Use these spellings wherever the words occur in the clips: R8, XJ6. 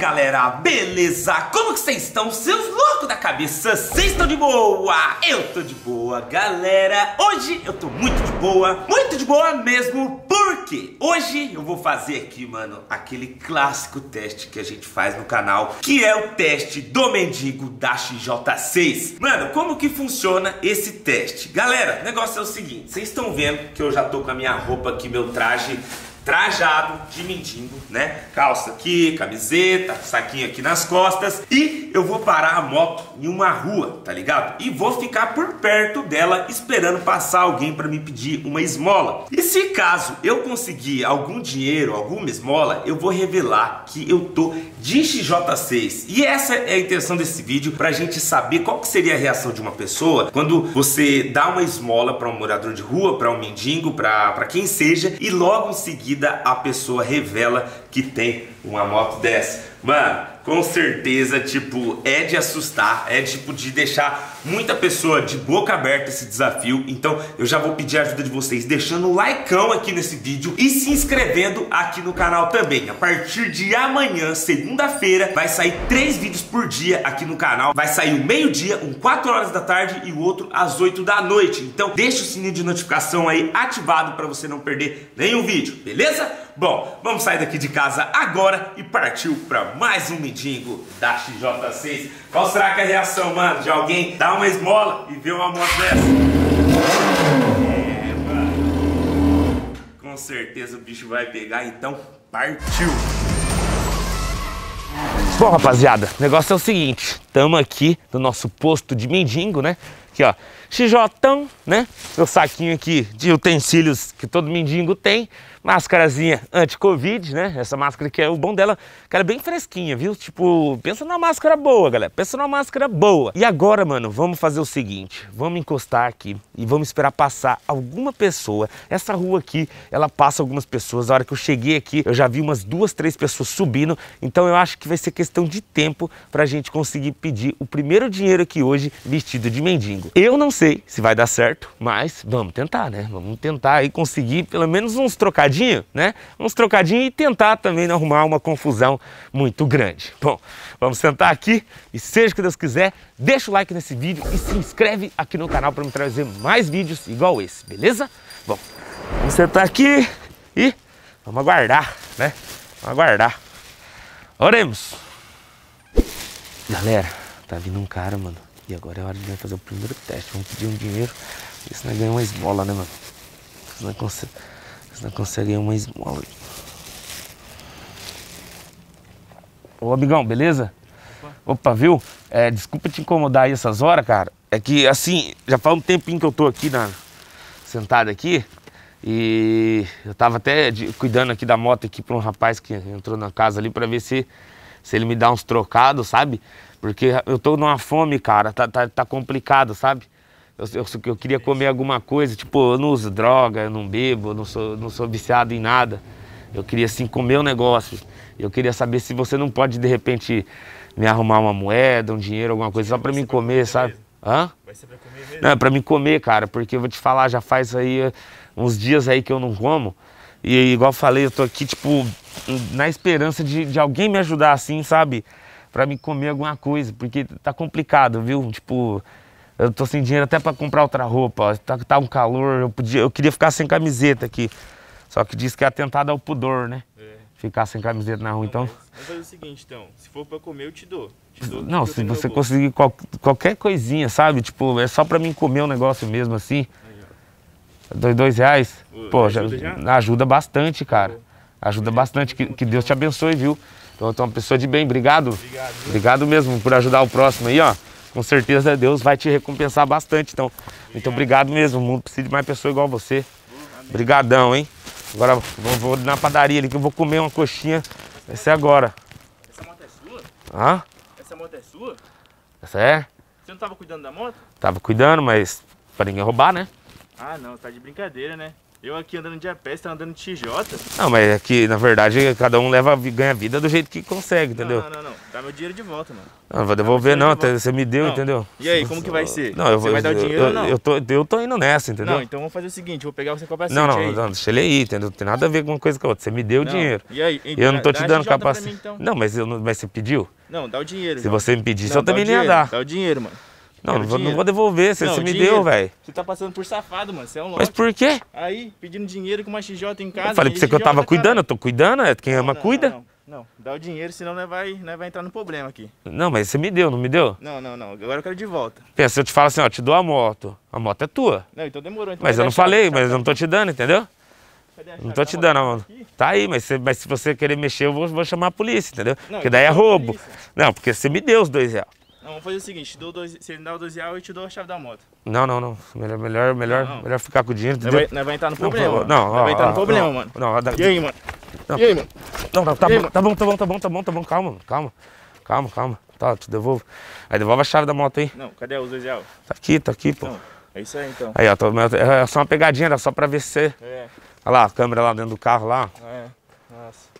galera, beleza? Como que vocês estão, seus loucos da cabeça? Vocês estão de boa? Eu tô de boa, galera. Hoje eu tô muito de boa mesmo, porque hoje eu vou fazer aqui, mano, aquele clássico teste que a gente faz no canal, que é o teste do mendigo da XJ6. Mano, como que funciona esse teste? Galera, o negócio é o seguinte, vocês estão vendo que eu já tô com a minha roupa aqui, meu traje trajado de mendigo, né? Calça aqui, camiseta, saquinho aqui nas costas. E eu vou parar a moto em uma rua, tá ligado? E vou ficar por perto dela esperando passar alguém pra me pedir uma esmola. E se caso eu conseguir algum dinheiro, alguma esmola, eu vou revelar que eu tô de XJ6. E essa é a intenção desse vídeo, pra gente saber qual que seria a reação de uma pessoa quando você dá uma esmola pra um morador de rua, pra um mendigo, pra quem seja, e logo em seguida a pessoa revela que tem uma moto dessa. Mano, com certeza, tipo, é de assustar, é tipo de deixar muita pessoa de boca aberta esse desafio. Então eu já vou pedir a ajuda de vocês deixando um likeão aqui nesse vídeo e se inscrevendo aqui no canal também. A partir de amanhã, segunda-feira, vai sair 3 vídeos por dia aqui no canal. Vai sair o meio-dia, um 4 horas da tarde e o outro às 8 da noite. Então deixa o sininho de notificação aí ativado para você não perder nenhum vídeo, beleza? Bom, vamos sair daqui de casa agora e partiu para mais um mendigo da XJ6. Qual será que é a reação, mano, de alguém dar uma esmola e ver uma moto dessa? É, mano. Com certeza o bicho vai pegar, então partiu! Bom, rapaziada, o negócio é o seguinte. Estamos aqui no nosso posto de mendigo, né? Aqui, ó, xijotão, né? Meu saquinho aqui de utensílios que todo mendigo tem. Máscarazinha anti-covid, né? Essa máscara aqui é o bom dela, cara, é bem fresquinha, viu? Tipo, pensa numa máscara boa, galera. Pensa numa máscara boa. E agora, mano, vamos fazer o seguinte. Vamos encostar aqui e vamos esperar passar alguma pessoa. Essa rua aqui, ela passa algumas pessoas. A hora que eu cheguei aqui, eu já vi umas 2, 3 pessoas subindo. Então eu acho que vai ser questão de tempo pra gente conseguir pedir o primeiro dinheiro aqui hoje vestido de mendigo. Eu não sei se vai dar certo, mas vamos tentar, né? Vamos tentar aí conseguir pelo menos uns trocadinhos, né? Uns trocadinhos e tentar também não arrumar uma confusão muito grande. Bom, vamos sentar aqui e seja o que Deus quiser, deixa o like nesse vídeo e se inscreve aqui no canal para me trazer mais vídeos igual esse, beleza? Bom, vamos sentar aqui e vamos aguardar, né? Vamos aguardar. Oremos! Galera, tá vindo um cara, mano. E agora é a hora de fazer o primeiro teste. Vamos pedir um dinheiro. Ver se nós ganhamos uma esmola, né, mano? Se nós conseguimos uma esmola. Ô, amigão, beleza? Opa, viu? É, desculpa te incomodar aí essas horas, cara. É que, assim, já faz um tempinho que eu tô aqui, sentado aqui. E eu tava até cuidando aqui da moto aqui pra um rapaz que entrou na casa ali pra ver se ele me dá uns trocados, sabe? Porque eu tô numa fome, cara, tá complicado, sabe? Eu queria comer alguma coisa, tipo, eu não uso droga, eu não bebo, eu não sou viciado em nada. Eu queria, assim, comer um negócio. Eu queria saber se você não pode, de repente, me arrumar uma moeda, um dinheiro, alguma coisa, só pra mim comer, sabe? Hã? Vai ser pra comer mesmo? Não, é pra mim comer, cara, porque eu vou te falar, já faz aí uns dias aí que eu não como. E igual eu falei, eu tô aqui, tipo, na esperança de alguém me ajudar assim, sabe? Pra me comer alguma coisa, porque tá complicado, viu? Tipo, eu tô sem dinheiro até pra comprar outra roupa, ó. Tá um calor, eu queria ficar sem camiseta aqui. Só que diz que é atentado ao pudor, né? É. Ficar sem camiseta na rua, não, então... Mas faz o seguinte, então, se for pra comer, eu te dou. Não, se você conseguir qualquer coisinha, sabe? Tipo, é só pra mim comer um negócio mesmo assim. R$2? Pô, já ajuda bastante, cara. Ajuda bastante. Que Deus te abençoe, viu? Então, tu é uma pessoa de bem. Obrigado. Obrigado mesmo por ajudar o próximo aí, ó. Com certeza Deus vai te recompensar bastante. Então, muito obrigado mesmo. O mundo precisa de mais pessoas igual você. Obrigadão, hein? Agora vou na padaria ali que eu vou comer uma coxinha. Vai ser agora. Essa moto é sua? Hã? Essa moto é sua? Essa é? Você não tava cuidando da moto? Tava cuidando, mas pra ninguém roubar, né? Ah, não, tá de brincadeira, né? Eu aqui andando de a pé, você tá andando de XJ? Não, mas aqui, na verdade, cada um leva, ganha vida do jeito que consegue, entendeu? Não. Dá meu dinheiro de volta, mano. Não vou devolver, não. Você me deu, não. Entendeu? E aí, como que vai ser? Não, você vai dar o dinheiro ou não? Eu tô indo nessa, entendeu? Não, então vamos fazer o seguinte, vou pegar você com a paciente. Não, deixa ele aí, entendeu? Não tem nada a ver com uma coisa com a outra. Você me deu o dinheiro. E aí? Então, eu não tô te dando capacete. Então. Não, mas você pediu? Não, dá o dinheiro. Se você me pedisse, eu também não ia dar. Dá o dinheiro, mano. Não vou devolver, você me deu, velho. Você tá passando por safado, mano, você é um louco. Mas por quê? Aí, pedindo dinheiro com uma XJ em casa. Eu falei pra você que eu tava cuidando, eu tô cuidando, quem ama cuida. Não, dá o dinheiro, senão nós vai entrar no problema aqui. Não, mas você me deu, não me deu? Não, agora eu quero de volta. Pensa, se eu te falo assim, ó, te dou a moto é tua. Não, então demorou. Então mas eu não falei, mas eu não tô te dando, entendeu? Não tô te dando, mano. Tá aí, mas se você querer mexer, eu vou chamar a polícia, entendeu? Porque daí é roubo. Não, porque você me deu os R$2. Não, vamos fazer o seguinte, você me dá os R$2, eu te dou a chave da moto. Não. Melhor ficar com o dinheiro. Nós vai entrar no problema. Não, vai entrar no problema, mano. E aí, mano? E aí, mano? Não, tá bom, calma. Tá, te devolvo. Aí devolve a chave da moto aí. Não, cadê os R$2? Tá aqui, pô. Não, é isso aí, então. Aí, ó, é só uma pegadinha, era só pra ver se você... É. Olha lá, a câmera lá dentro do carro, lá. É, nossa.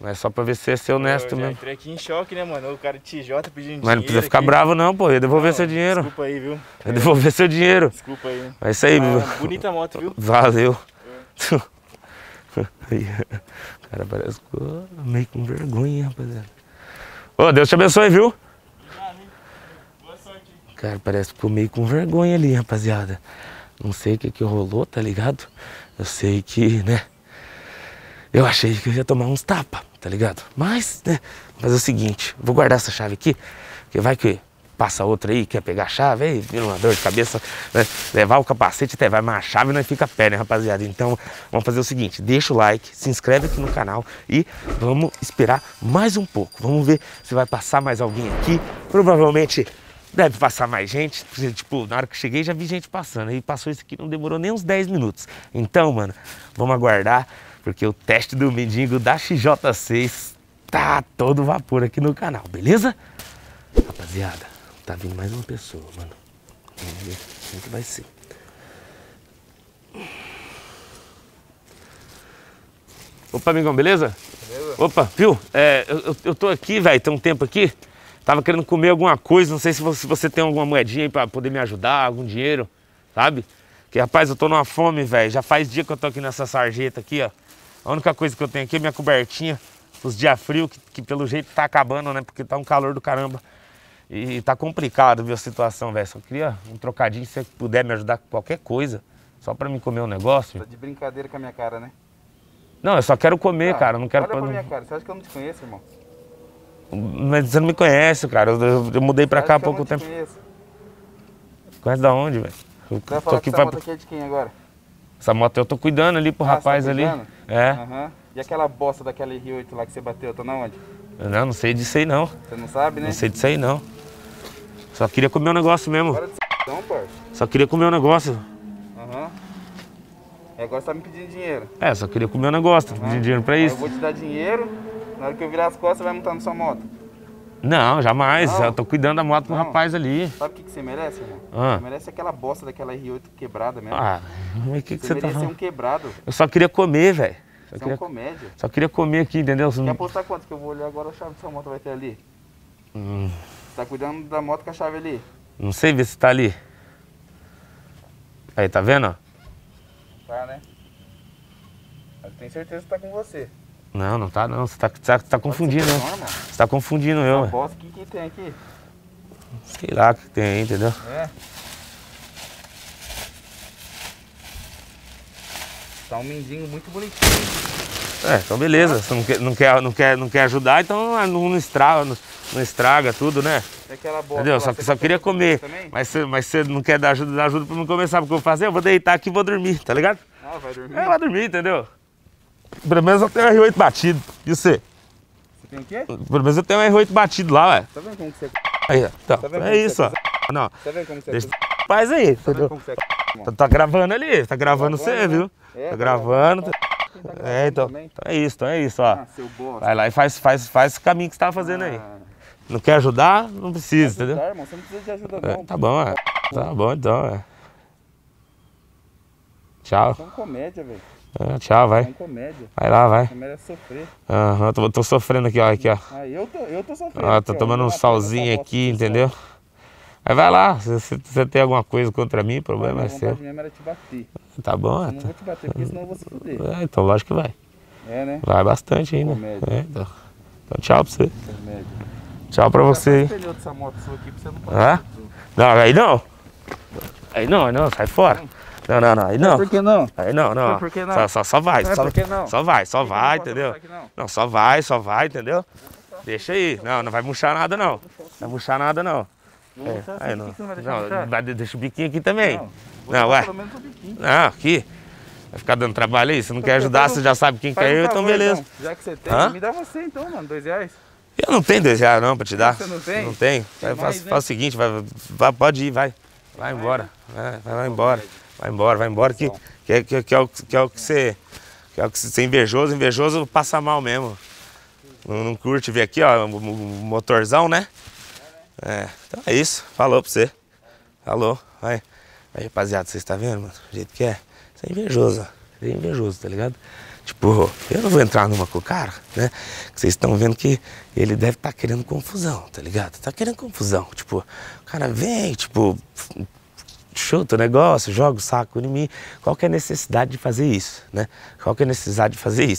Mas é só pra ver se é ser honesto mesmo. Eu entrei aqui em choque, né, mano? O cara de XJ pedindo dinheiro. Mas não precisa ficar bravo, não, pô. Ia devolver seu dinheiro. Desculpa aí, viu? Ia devolver seu dinheiro. Desculpa aí. É isso aí, viu? Bonita moto, viu? Valeu. O cara parece meio com vergonha, rapaziada. Ô, Deus te abençoe, viu? Boa sorte. O cara parece que ficou meio com vergonha ali, rapaziada. Não sei o que rolou, tá ligado? Eu sei que, né? Eu achei que eu ia tomar uns tapas, tá ligado? Mas, né? Mas é o seguinte, vou guardar essa chave aqui, porque vai que passa outra aí, quer pegar a chave, aí vira uma dor de cabeça, né? Levar o capacete até vai, mas a chave não fica a pé, né, rapaziada? Então, vamos fazer o seguinte, deixa o like, se inscreve aqui no canal e vamos esperar mais um pouco. Vamos ver se vai passar mais alguém aqui, provavelmente deve passar mais gente, porque, tipo, na hora que cheguei já vi gente passando, aí passou isso aqui, não demorou nem uns 10 minutos. Então, mano, vamos aguardar, porque o teste do mendigo da XJ6 tá todo vapor aqui no canal, beleza? Rapaziada, tá vindo mais uma pessoa, mano. Vamos ver como que vai ser. Opa, amigão, beleza? Beleza. Opa, viu? Eu tô aqui, velho, tem um tempo aqui. Tava querendo comer alguma coisa, não sei se você tem alguma moedinha aí pra poder me ajudar, algum dinheiro, sabe? Porque, rapaz, eu tô numa fome, velho. Já faz dia que eu tô aqui nessa sarjeta aqui, ó. A única coisa que eu tenho aqui é minha cobertinha. Os dias frios, que pelo jeito tá acabando, né? Porque tá um calor do caramba. E tá complicado, viu, a situação, velho. Só queria um trocadinho, se você puder me ajudar com qualquer coisa. Só pra me comer um negócio. Tá de brincadeira com a minha cara, né? Não, eu só quero comer, cara. Eu não quero... Olha pra minha cara. Você acha que eu não te conheço, irmão? Mas você não me conhece, cara. Eu mudei pra cá há pouco tempo. Conhece da onde, velho? Vai falar que essa moto aqui é de quem agora? Essa moto eu tô cuidando ali pro rapaz ali. É. Aham. E aquela bosta daquela R8 lá que você bateu, tá na onde? Não sei disso aí, não. Você não sabe, né? Não sei disso aí, não. Só queria comer um negócio mesmo. Para de s***ão, parça. Só queria comer um negócio. Aham. E agora você tá me pedindo dinheiro. É, só queria comer um negócio, tá pedindo dinheiro pra isso. Eu vou te dar dinheiro, na hora que eu virar as costas, você vai montar na sua moto. Não, jamais. Não. Eu tô cuidando da moto pro rapaz ali. Sabe o que você merece, irmão? Você merece aquela bosta daquela R8 quebrada mesmo. Ah, mas o que você tá... Você merece um quebrado. Eu só queria comer, velho. Isso é uma comédia. Só queria comer aqui, entendeu? Quer apostar quanto? Que eu vou olhar agora a chave da sua moto vai ter ali. Tá cuidando da moto com a chave ali? Não sei ver se tá ali. Aí, tá vendo? Tá, né? Eu tenho certeza que tá com você. Não tá não. Você tá confundindo, né? Você tá confundindo eu. Uma bosta, o que tem aqui? Sei lá o que tem aí, entendeu? É. Tá um mendigo muito bonitinho. É, então beleza. Você não quer ajudar, então não estraga tudo, né? É aquela bola. Entendeu? Só queria comer. Mas você não quer dar ajuda pra me começar, porque eu vou fazer, eu vou deitar aqui e vou dormir, tá ligado? Ah, vai dormir? É, vai dormir, entendeu? Pelo menos eu tenho um R8 batido. E você? Você tem o quê? Pelo menos eu tenho um R8 batido lá, ué. Tá vendo como que você... Aí, então, é isso, ó. Não. Tá vendo como você... Faz aí, entendeu? Tá gravando ali, tá gravando você, viu? É, tá gravando. Tá gravando. É, então é isso, ó. Ah, seu bosta. Vai lá e faz o caminho que você tava fazendo aí. Não quer ajudar? Não precisa, entendeu? Irmão, você não precisa de ajuda, não. Tá bom, é. Tá bom, então, é. Tchau. É uma comédia, velho. Ah, tchau, vai. É uma comédia. Vai lá, vai. A comédia é sofrer. Aham, tô sofrendo aqui, ó. Aqui, ó. Ah, eu tô sofrendo. Ah, tô aqui, tomando um salzinho aqui, entendeu? Mas vai lá, se você tem alguma coisa contra mim, o problema é seu. A minha vontade mesmo era te bater. Tá bom, eu não vou te bater, porque senão eu vou se fuder. É, então lógico que vai. É, né? Vai bastante ainda. É, então tchau pra você. Comédia. Tchau pra você, hein? Pneu dessa moto sua aqui pra você não parar. Não, aí não. Aí não, sai fora. Não, aí não. Por que não? Aí não. Por que não? Só vai. Por que não? Só vai, entendeu? Não, só vai, entendeu? Deixa aí. Não vai murchar nada, não. Não vai murchar nada, não. É. Aí não. Não, deixa o biquinho aqui também. Não, vai. Não, aqui. Vai ficar dando trabalho aí? Se não quer ajudar, você já sabe quem quer eu, então beleza. Já que você tem, me dá você então, mano. R$2. Eu não tenho R$2 não pra te dar. Você não tem? Não tenho. Faz o seguinte, pode ir, vai. Vai embora. Vai embora. Vai embora, que é o que você é invejoso. Invejoso passa mal mesmo. Não curte ver aqui, ó, o motorzão, né? É, então é isso. Falou pra você. Falou. Aí, rapaziada, vocês estão vendo, mano? Do jeito que é. Você é invejoso, ó. É invejoso, tá ligado? Tipo, eu não vou entrar numa com o cara, né? Vocês estão vendo que ele deve estar querendo confusão, tá ligado? Tá querendo confusão. Tipo, o cara vem, tipo... chuta o negócio, joga o saco em mim. Qual que é a necessidade de fazer isso, né?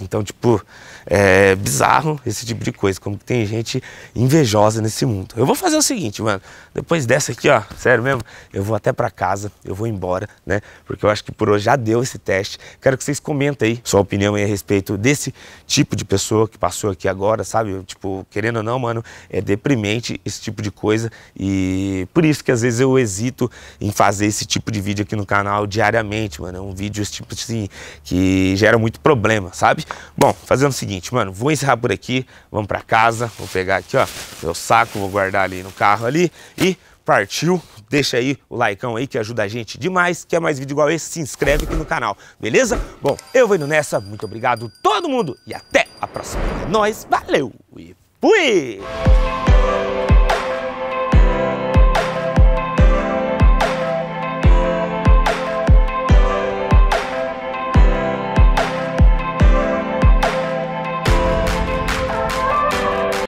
Então, tipo, é bizarro esse tipo de coisa, como que tem gente invejosa nesse mundo. Eu vou fazer o seguinte, mano, depois dessa aqui, ó, sério mesmo, eu vou até pra casa, eu vou embora, né? Porque eu acho que por hoje já deu esse teste. Quero que vocês comentem aí sua opinião aí a respeito desse tipo de pessoa que passou aqui agora, sabe? Tipo, querendo ou não, mano, é deprimente esse tipo de coisa e por isso que às vezes eu hesito em fazer esse tipo de vídeo aqui no canal diariamente, mano. É um vídeo esse tipo assim que gera muito problema, sabe? Bom, fazendo o seguinte, mano, vou encerrar por aqui, vamos pra casa, vou pegar aqui, ó, meu saco, vou guardar ali no carro ali e partiu. Deixa aí o likeão aí que ajuda a gente demais. Quer mais vídeo igual esse? Se inscreve aqui no canal, beleza? Bom, eu vou indo nessa, muito obrigado todo mundo e até a próxima. É nóis, valeu e fui!